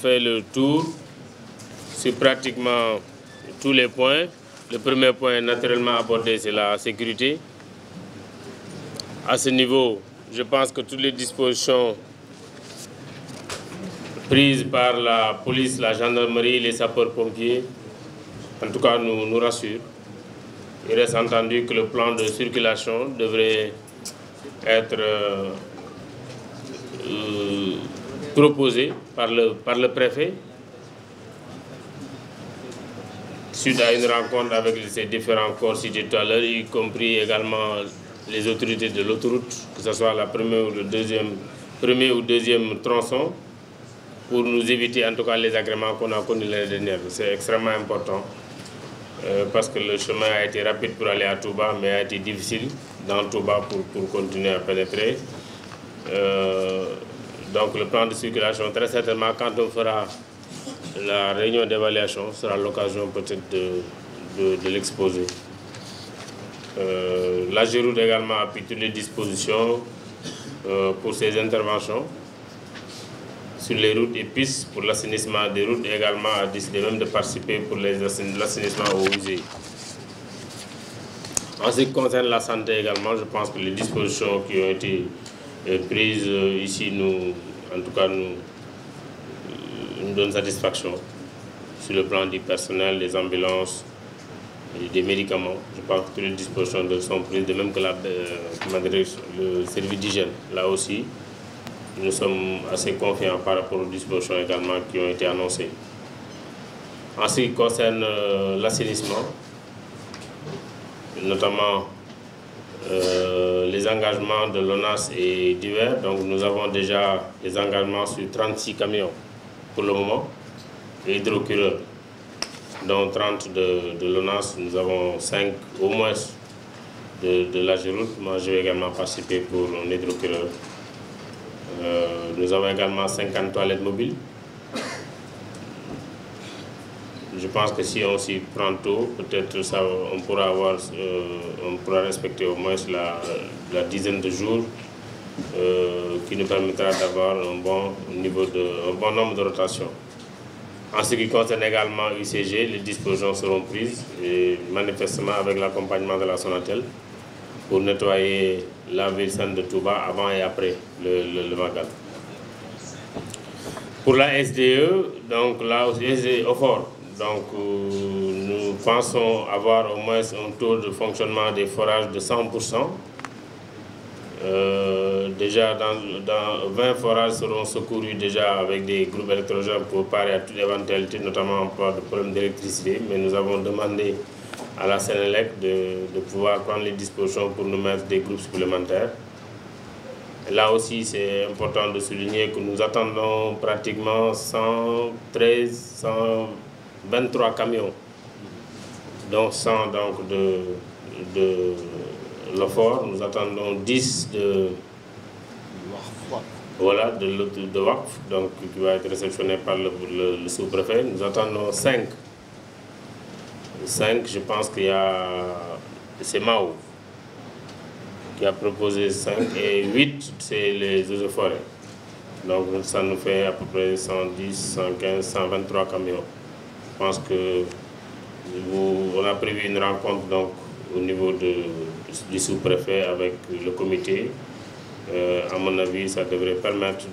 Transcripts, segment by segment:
fait le tour sur pratiquement tous les points. Le premier point naturellement abordé, c'est la sécurité. À ce niveau, je pense que toutes les dispositions prises par la police, la gendarmerie, les sapeurs-pompiers, en tout cas nous rassurent. Il reste entendu que le plan de circulation devrait être proposé par le préfet suite à une rencontre avec ces différents corps cités tout à l'heure, y compris également les autorités de l'autoroute, que ce soit la premier ou deuxième tronçon, pour nous éviter en tout cas les agréments qu'on a connus l'année dernière. C'est extrêmement important parce que le chemin a été rapide pour aller à Touba, mais a été difficile dans Touba pour continuer à pénétrer. Donc le plan de circulation, très certainement, quand on fera la réunion d'évaluation, sera l'occasion peut-être de l'exposer. La Géroute également a pris toutes les dispositions pour ses interventions sur les routes et pistes, pour l'assainissement des routes, et également a décidé même de participer pour l'assainissement aux usées. En ce qui concerne la santé également, je pense que les dispositions qui ont été prises ici, nous donnent satisfaction sur le plan du personnel, des ambulances, et des médicaments. Je pense que toutes les dispositions sont prises, de même que le service d'hygiène. Là aussi, nous sommes assez confiants par rapport aux dispositions également qui ont été annoncées. En ce qui concerne l'assainissement, notamment les engagements de l'ONAS et divers, donc nous avons déjà des engagements sur 36 camions pour le moment et hydrocureurs, dont 30 de l'ONAS. Nous avons 5 au moins de la Géroute. Moi, je vais également participer pour un hydrocureur. Nous avons également 50 toilettes mobiles. Je pense que si on s'y prend tôt, peut-être on pourra respecter au moins la dizaine de jours qui nous permettra d'avoir un bon nombre de rotations. En ce qui concerne également UCG, les dispositions seront prises, et manifestement avec l'accompagnement de la Sonatel, pour nettoyer la ville sainte de Touba avant et après le Magal. Pour la SDE, donc là aussi, c'est au fort. Donc nous pensons avoir au moins un taux de fonctionnement des forages de 100%. Déjà, dans 20 forages seront secourus déjà avec des groupes électrogènes pour parer à toute éventualité, notamment en cas de problèmes d'électricité. Mais nous avons demandé à la Sénélec de pouvoir prendre les dispositions pour nous mettre des groupes supplémentaires. Et là aussi, c'est important de souligner que nous attendons pratiquement 123 camions, dont 100 donc, de le fort. Nous attendons 10 de WAF, donc qui va être réceptionné par le sous-préfet. Nous attendons 5, je pense qu'il y a, c'est Mao qui a proposé 5, et 8 c'est les eaux de forêt. Donc ça nous fait à peu près 110, 115, 123 camions. Je pense que on a prévu une rencontre donc au niveau du sous-préfet avec le comité. À mon avis, ça devrait permettre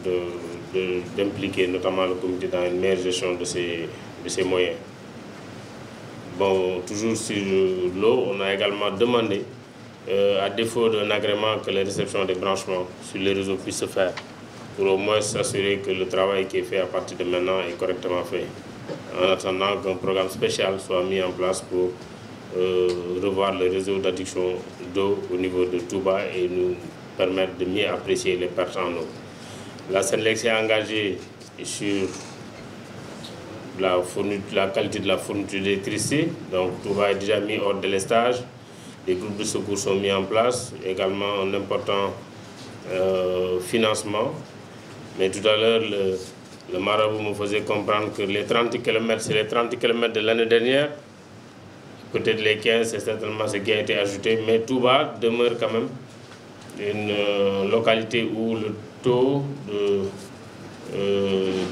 d'impliquer notamment le comité dans une meilleure gestion de ses moyens. Bon, toujours sur l'eau, on a également demandé, à défaut d'un agrément, que la réception des branchements sur les réseaux puisse se faire, pour au moins s'assurer que le travail qui est fait à partir de maintenant est correctement fait, en attendant qu'un programme spécial soit mis en place pour revoir le réseau d'adduction d'eau au niveau de Touba et nous permettre de mieux apprécier les pertes en eau. La Sénélec s'est engagée sur la qualité de la fourniture d'électricité. Donc Touba est déjà mis hors délestage, les groupes de secours sont mis en place, également un important financement. Mais tout à l'heure, le marabout me faisait comprendre que les 30 km, c'est les 30 km de l'année dernière. Peut-être les 15, c'est certainement ce qui a été ajouté, mais Touba demeure quand même une localité où le taux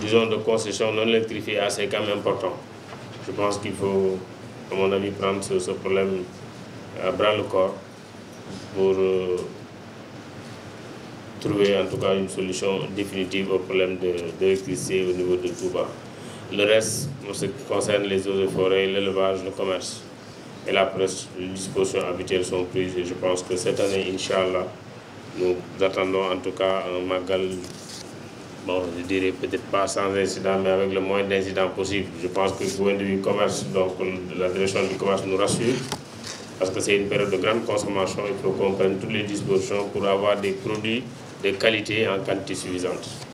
disons, de concessions non électrifiées assez quand même important. Je pense qu'il faut, à mon avis, prendre ce problème à bras le corps pour trouver en tout cas une solution définitive au problème de l'électricité au niveau de Touba. Le reste, en ce qui concerne les eaux de forêt, l'élevage, le commerce et la presse, les dispositions habituelles sont prises. Et je pense que cette année, Inch'Allah, nous attendons en tout cas un Magal, bon, je dirais peut-être pas sans incident, mais avec le moins d'incidents possible. Je pense que le point de vue commerce, donc la direction du commerce nous rassure, parce que c'est une période de grande consommation. Il faut qu'on prenne toutes les dispositions pour avoir des produits de qualité en quantité suffisante.